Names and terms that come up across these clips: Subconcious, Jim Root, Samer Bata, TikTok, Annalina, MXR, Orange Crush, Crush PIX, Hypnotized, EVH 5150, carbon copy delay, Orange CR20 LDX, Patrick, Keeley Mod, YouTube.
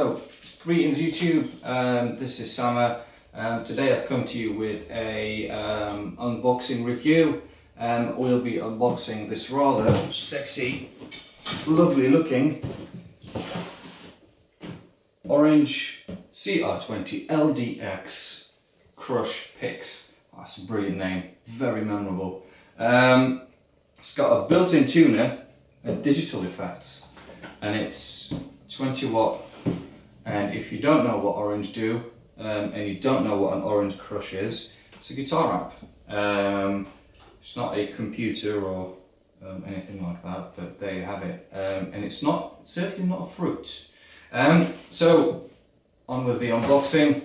So, greetings YouTube, this is Samer. Today I've come to you with a unboxing review. We'll be unboxing this rather sexy, lovely looking Orange CR20 LDX Crush Picks. That's a brilliant name, very memorable. It's got a built-in tuner and digital effects, and it's 20 watt, and if you don't know what Orange do and you don't know what an Orange Crush is, it's a guitar app. It's not a computer or anything like that, but there you have it. And it's not, certainly not a fruit. So on with the unboxing.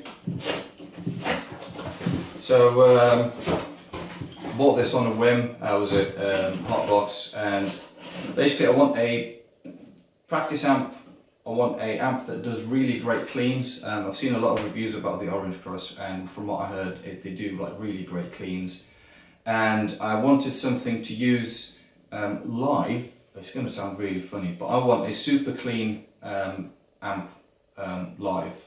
So bought this on a whim. I was at Hotbox, and basically I want a practice amp. I want a amp that does really great cleans. I've seen a lot of reviews about the Orange Crush, and from what I heard, they do like really great cleans. And I wanted something to use live. It's going to sound really funny, but I want a super clean amp live.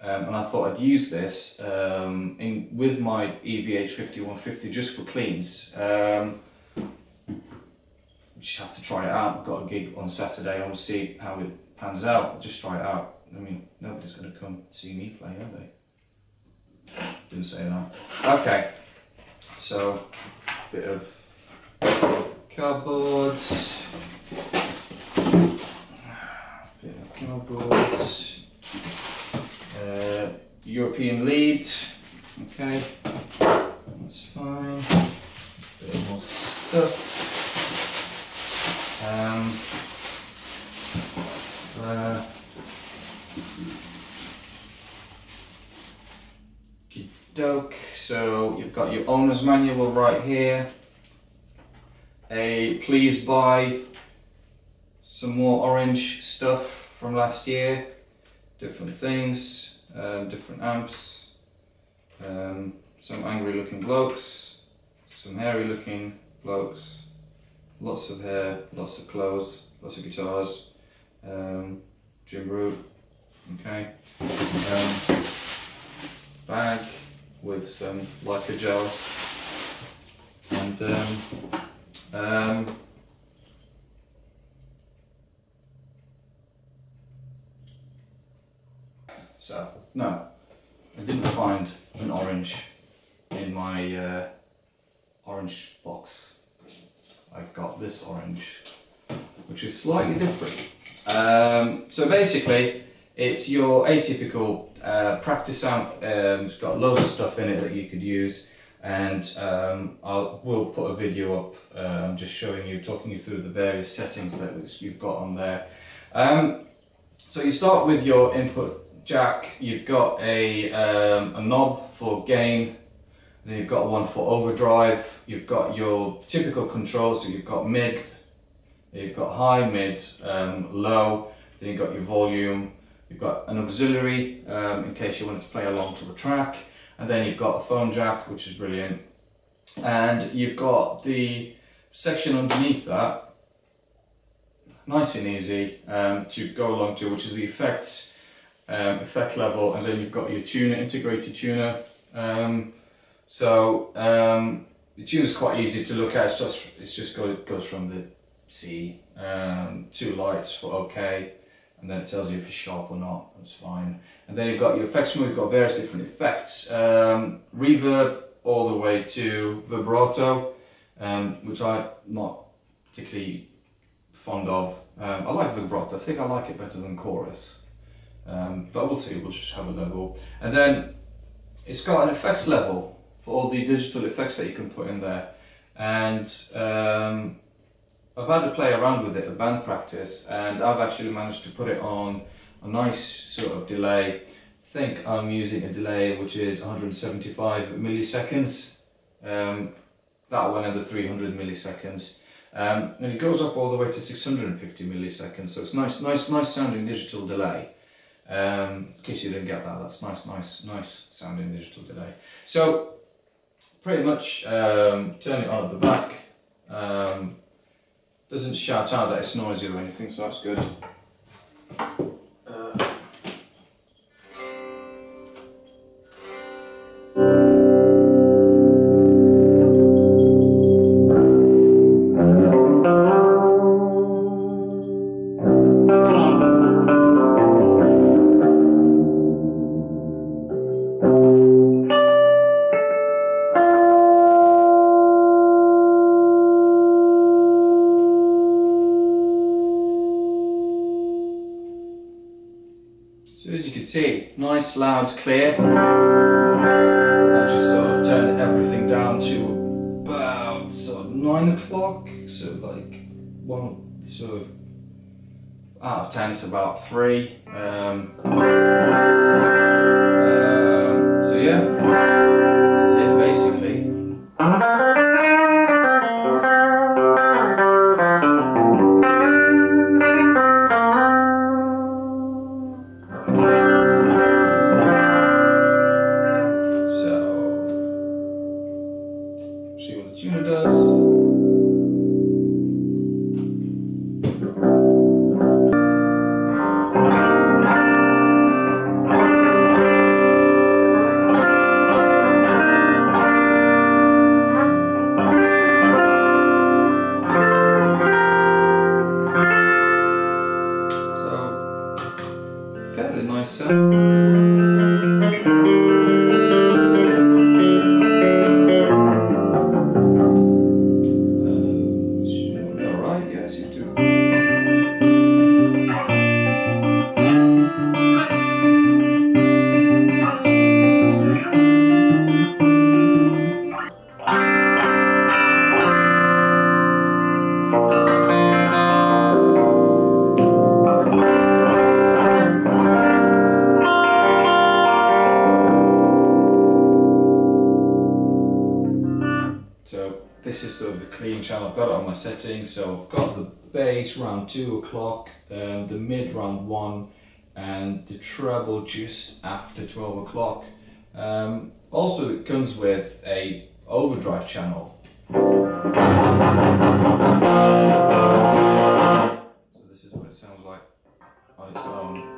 And I thought I'd use this with my EVH 5150 just for cleans. Just have to try it out. I've got a gig on Saturday, and we'll see how it pans out. Just try it out. I mean, nobody's going to come see me play, are they? Didn't say that. Okay, so a bit of cardboard, European lead. Okay, that's fine. A bit more stuff. Doke. So you've got your owner's manual right here, a please buy, some more Orange stuff from last year, different things, different amps, some angry looking blokes, some hairy looking blokes, lots of hair, lots of clothes, lots of guitars, Jim Root. Okay, bag with some Leica gel, and so no, I didn't find an Orange in my Orange box. I've got this Orange, which is slightly different. So basically, it's your atypical practice amp. It's got loads of stuff in it that you could use, and we'll put a video up just showing you, talking you through the various settings that you've got on there. So you start with your input jack. You've got a knob for gain, then you've got one for overdrive. You've got your typical controls, so you've got mid, you've got high, mid, low, then you've got your volume, you've got an auxiliary in case you wanted to play along to the track, and then you've got a phone jack, which is brilliant, and you've got the section underneath that, nice and easy to go along to, which is the effects, effect level, and then you've got your tuner, integrated tuner. The tuner's quite easy to look at. It goes from the C, two lights for OK, and then it tells you if it's sharp or not. That's fine. And then you've got your effects mode. You've got various different effects, reverb all the way to vibrato, which I'm not particularly fond of. I like vibrato. I think I like it better than chorus, but we'll see. We'll just have a level, and then it's got an effects level for all the digital effects that you can put in there, and I've had to play around with it at band practice, and I've actually managed to put it on a nice sort of delay. I think I'm using a delay which is 175 milliseconds, that one and the 300 milliseconds, and it goes up all the way to 650 milliseconds, so it's nice sounding digital delay. In case you didn't get that, that's nice sounding digital delay. So pretty much turn it on at the back. Doesn't shout out that it's noisy or anything, so that's good. nice, loud, clear. I just sort of turned everything down to about sort of 9 o'clock, so like one sort of out of 10 is about 3. So yeah, this is it basically. Settings. So I've got the bass around 2 o'clock, the mid around 1, and the treble just after 12 o'clock. Also, it comes with a overdrive channel. So this is what it sounds like on its own.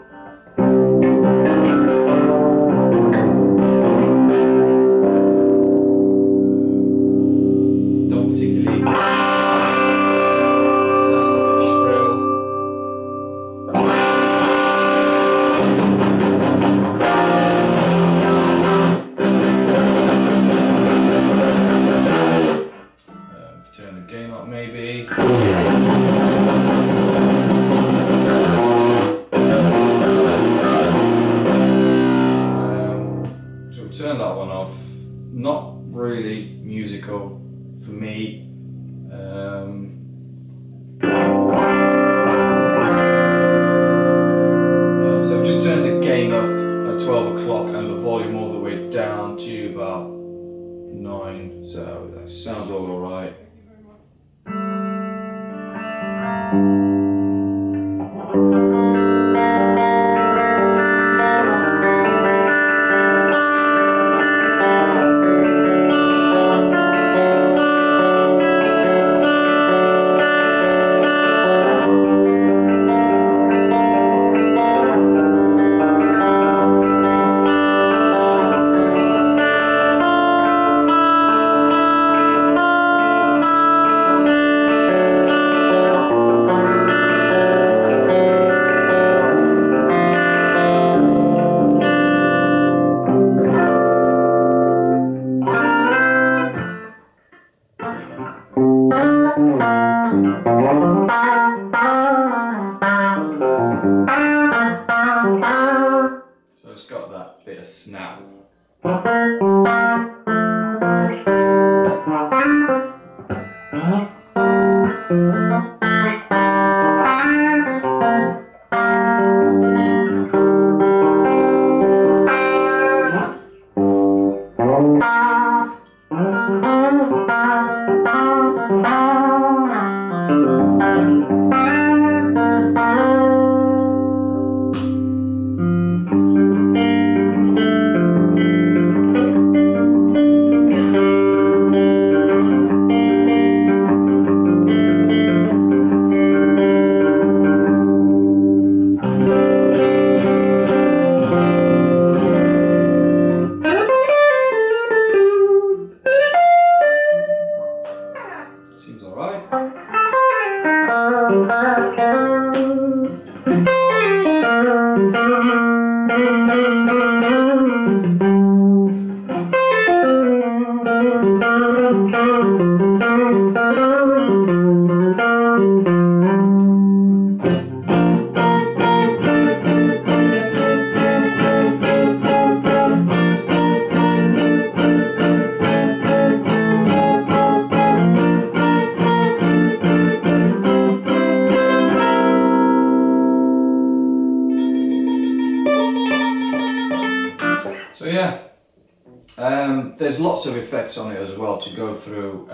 There's lots of effects on it as well to go through.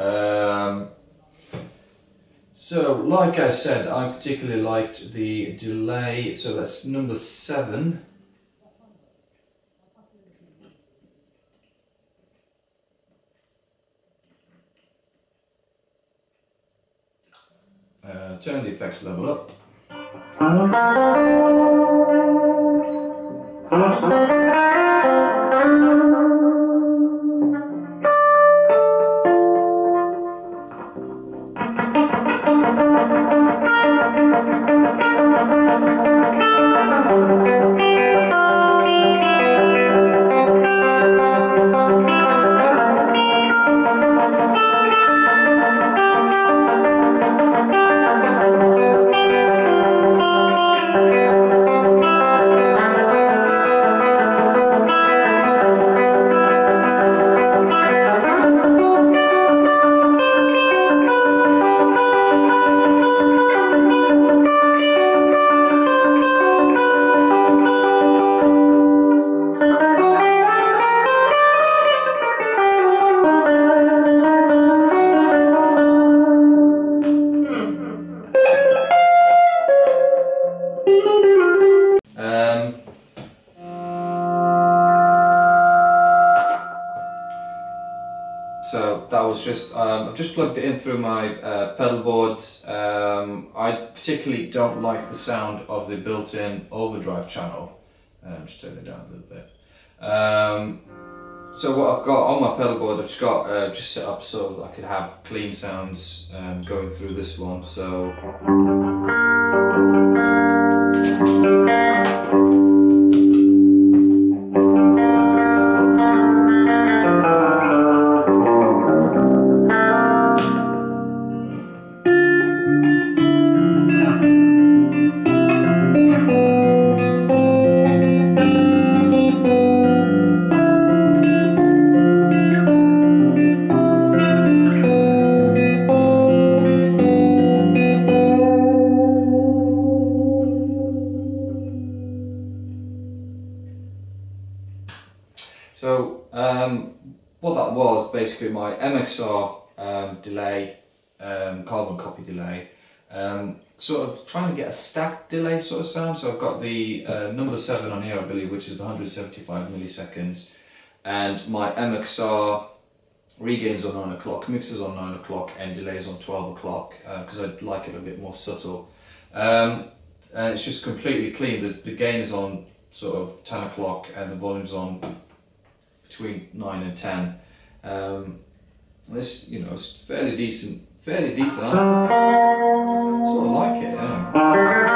So like I said, I particularly liked the delay, so that's number 7. Turn the effects level up. So that was just, I've just plugged it in through my pedal board. I particularly don't like the sound of the built-in overdrive channel. Just turn it down a little bit. So what I've got on my pedal board, I've just got just set up so that I could have clean sounds going through this one. So. What that was basically my MXR delay, carbon copy delay, sort of trying to get a stacked delay sort of sound. So I've got the number 7 on here, I believe, which is the 175 milliseconds, and my MXR regains on 9 o'clock, mixes on 9 o'clock and delays on 12 o'clock because I'd like it a bit more subtle. And it's just completely clean. The gain is on sort of 10 o'clock and the volume's on between 9 and 10. This, you know, it's fairly decent. Sort of like it, yeah.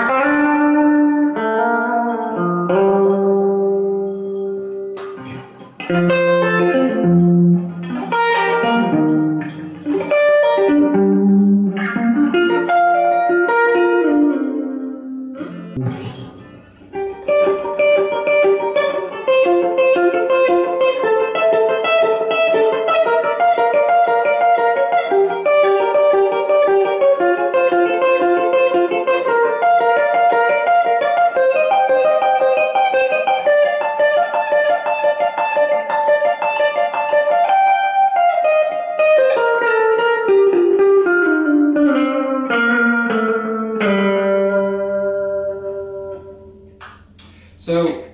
So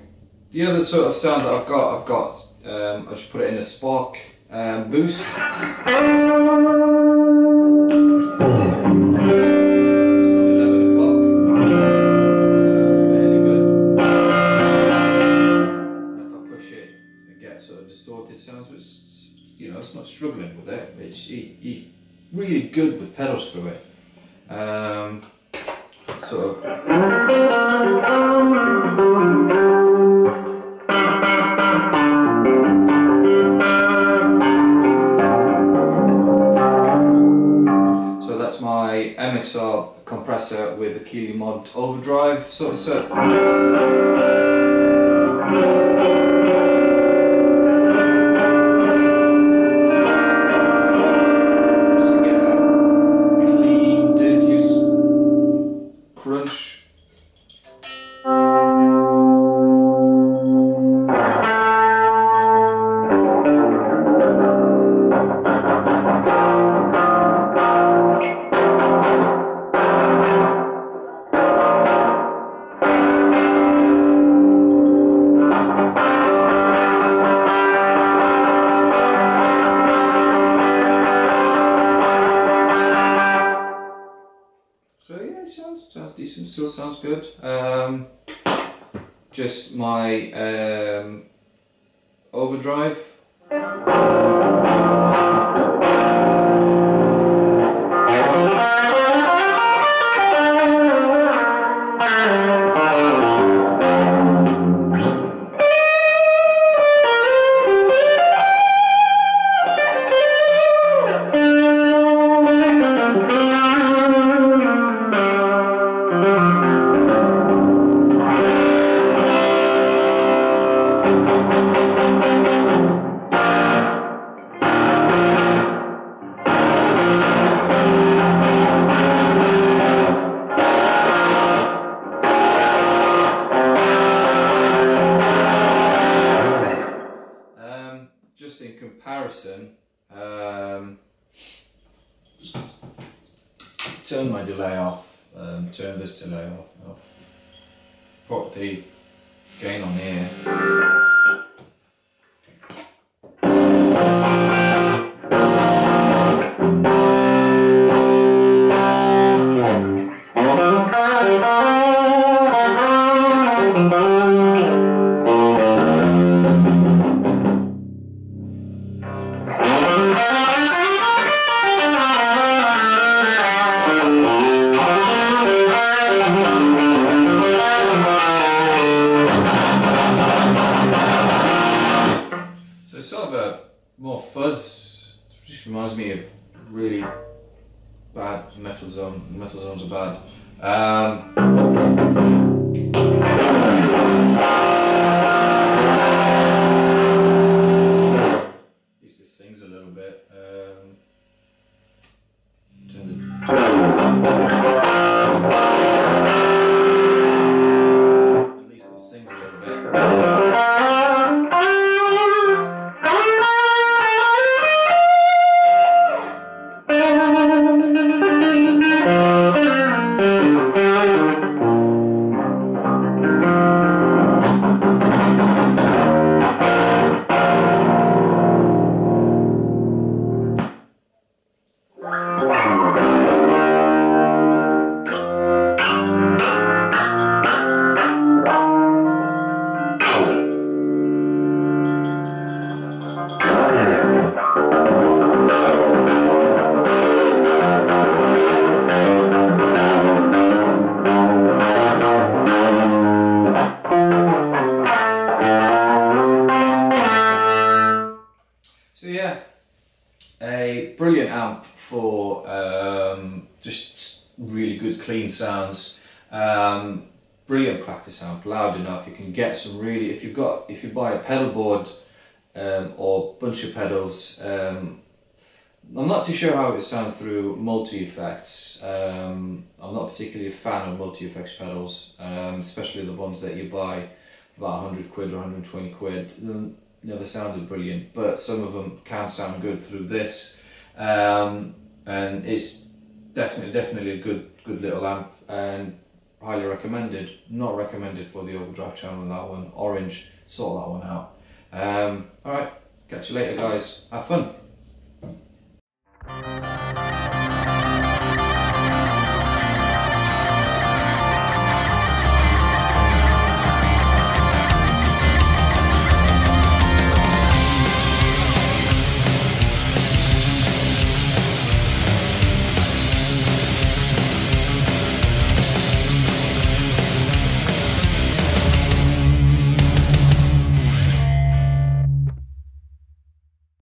the other sort of sound that I've got, I just put it in a spark boost. MXR compressor with the Keeley Mod overdrive sort of set. Just to get a clean, dirty crunch. good. Just my overdrive. Turn my delay off, turn this delay off, I'll put the gain on here. Metal zones are bad. At least this sings a little bit. At least it sings a little bit. Brilliant amp for just really good clean sounds. Brilliant practice amp, loud enough. You can get some really, if you buy a pedal board or bunch of pedals. I'm not too sure how it would sound through multi-effects. I'm not particularly a fan of multi-effects pedals, especially the ones that you buy about 100 quid or 120 quid. Never sounded brilliant, but some of them can sound good through this. And it's definitely a good little amp, and highly recommended. Not recommended for the overdrive channel, that one. Orange, sort that one out. Alright, catch you later guys, have fun.